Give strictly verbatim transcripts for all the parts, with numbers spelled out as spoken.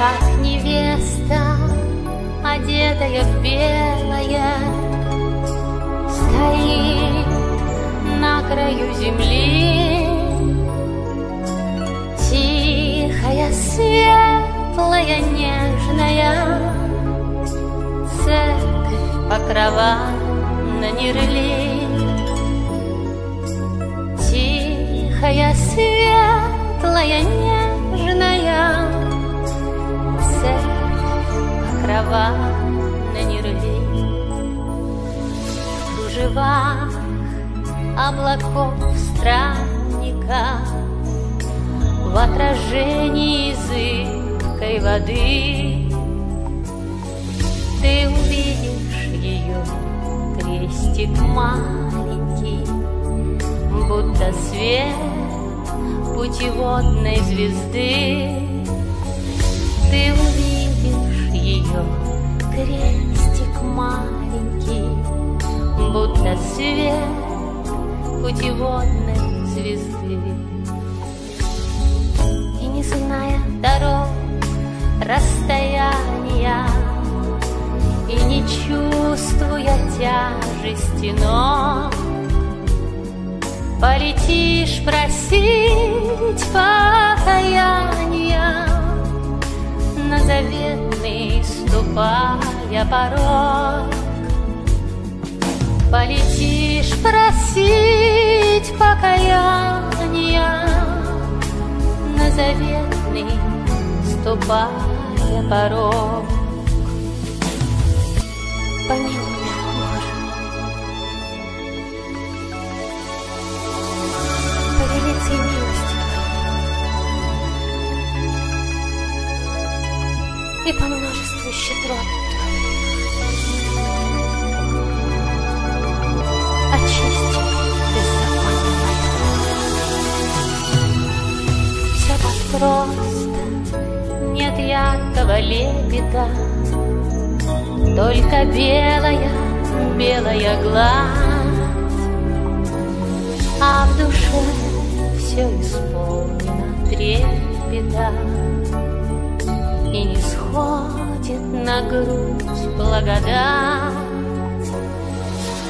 как невеста, одетая в белое, стоит на краю земли. Тихая, светлая, нежная церковь покрова на Нерли. Тихая, светлая, нежная церковь покрова на Нерли. В кружевах облаков странника, в отражении языка и воды ты увидишь ее, крестик маленький, будто свет путеводной звезды. Ты увидишь ее, крестик маленький, будто свет путеводной звезды. И не зная дорог, расстояния, и не чувствуя тяжести ног, полетишь просить покаяния, на заветный ступая порог. Полетишь просить покаяния, на заветный ступая порог. Помилуй меня, Боже, по великой милости и по множеству щедрот. Просто нет яркого лепета, только белая, белая гладь, а в душе все исполнено трепета, и не сходит на грудь благодать,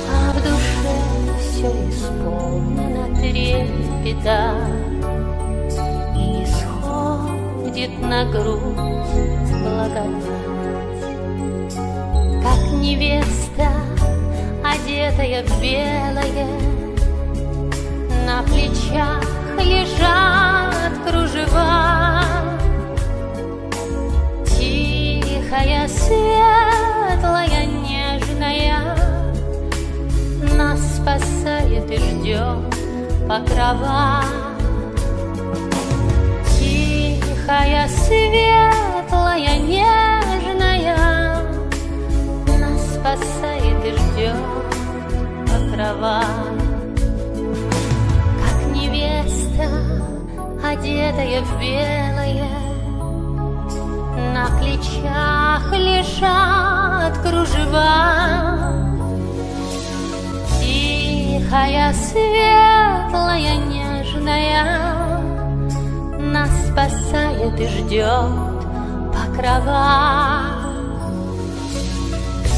а в душе все исполнено трепета, на грудь благодать. Как невеста, одетая в белое, на плечах лежат кружева. Тихая, светлая, нежная нас спасает и ждет покрова. Тихая, светлая, нежная нас спасает и ждет покрова. Как невеста, одетая в белое, на плечах лежат кружева. Тихая, светлая, нежная нас спасает и ждет покрова.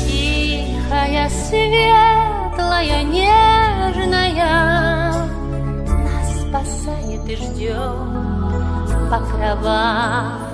Тихая, светлая, нежная нас спасает и ждет покрова.